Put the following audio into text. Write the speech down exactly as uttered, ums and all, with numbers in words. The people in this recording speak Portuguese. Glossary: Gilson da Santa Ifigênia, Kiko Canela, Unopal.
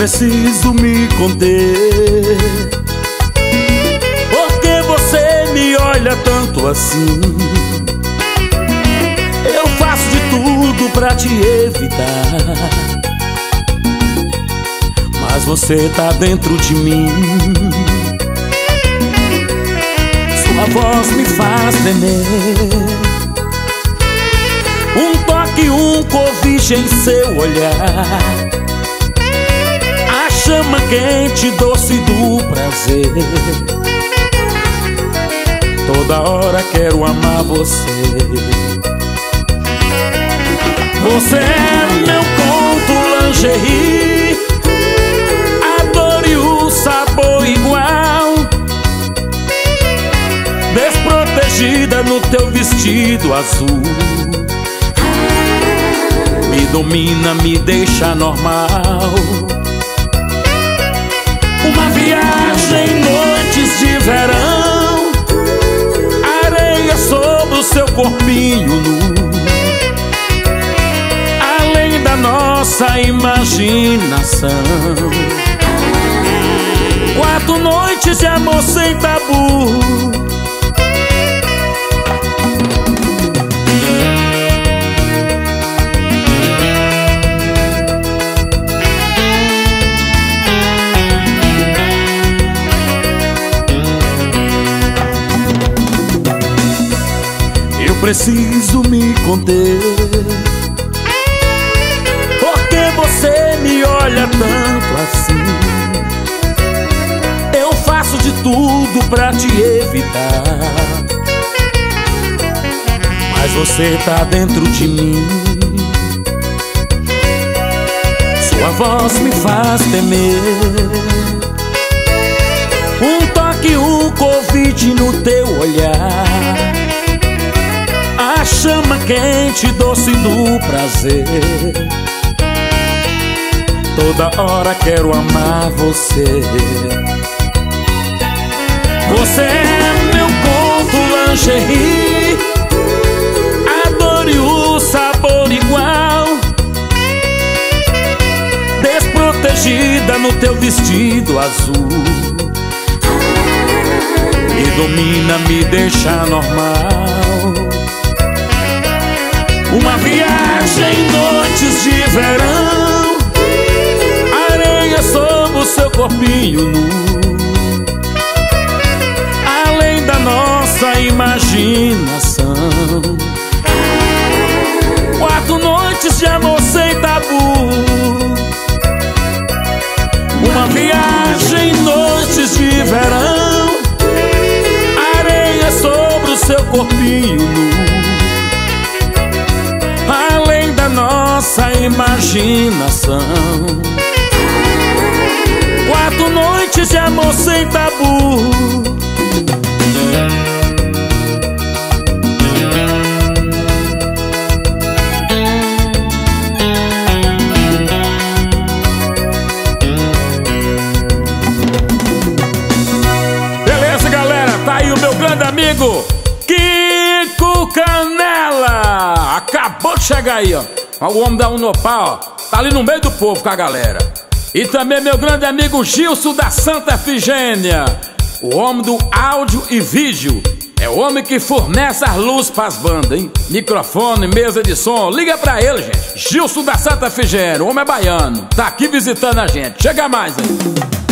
preciso me conter. Por que você me olha tanto assim? Eu faço de tudo pra te evitar, mas você tá dentro de mim. Sua voz me faz tremer, um toque, um cobijo em seu olhar, a chama quente, doce do prazer. Toda hora quero amar você. Você é meu conto, lingerie, a dor e o sabor igual, desprotegida no teu vestido azul. Me domina, me deixa normal. Uma viagem, noites de verão, areia sobre o seu corpinho nu. Além da nossa imaginação, quatro noites de amor sem tabu. Preciso me conter, porque você me olha tanto assim? Eu faço de tudo pra te evitar, mas você tá dentro de mim. Sua voz me faz temer, um toque, um convite no teu olhar, a chama quente, doce do prazer. Toda hora quero amar você. Você é meu conto, lingerie, a dor e o sabor igual, desprotegida no teu vestido azul. Me domina, me deixa normal. Uma viagem, noites de verão, areia sob o seu corpinho nu. Além da nossa imaginação, quatro noites de amor sem tabu. Uma viagem, noites de verão, areia sobre o seu corpinho nu. Além da nossa imaginação, quatro noites de amor sem tabu. Beleza, galera? Tá aí o meu grande amigo Kiko Canela. Acabou de chegar aí, ó. O homem da Unopal, ó. Tá ali no meio do povo com a galera. E também meu grande amigo Gilson da Santa Ifigênia, o homem do áudio e vídeo. É o homem que fornece as luzes pras bandas, hein? Microfone, mesa de som. Liga pra ele, gente. Gilson da Santa Ifigênia, o homem é baiano. Tá aqui visitando a gente. Chega mais aí.